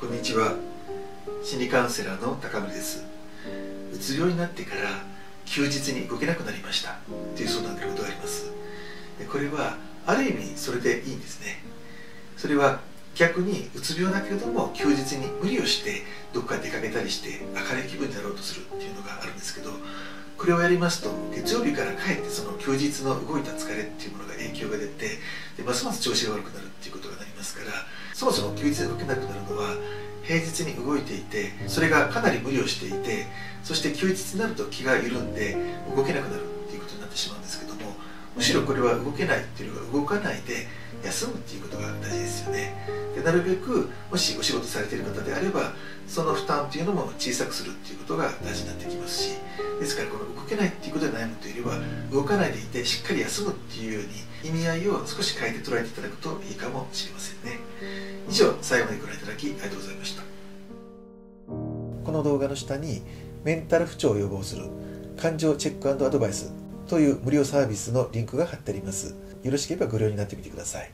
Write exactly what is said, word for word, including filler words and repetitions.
こんにちは。心理カウンセラーの高森です。うつ病になってから休日に動けなくなりましたという相談があることがあります。これはある意味それでいいんですね。それは逆にうつ病だけれども休日に無理をしてどこか出かけたりして明るい気分になろうとするっていうのがあるんですけど、これをやりますと月曜日からかえってその休日の動いた疲れっていうものが影響が出て、でますます調子が悪くなるっていうことがなりますから、そもそも休日で動けなくなるのは平日に動いていてそれがかなり無理をしていて、そして休日になると気が緩んで動けなくなるっていうことになってしまうんですけども、むしろこれは動けないっていうよりは動かないで休むっていうことが大事ですよね。でなるべくもしお仕事されている方であればその負担っていうのも小さくするっていうことが大事になってきますし、ですからこの動けないっていうことで悩むというよりは動かないでいてしっかり休むっていうように意味合いを少し変えて捉えていただくといいかもしれませんね。以上、最後までご覧いただきありがとうございました。この動画の下にメンタル不調を予防する感情チェック&アドバイスという無料サービスのリンクが貼ってあります。よろしければご利用になってみてください。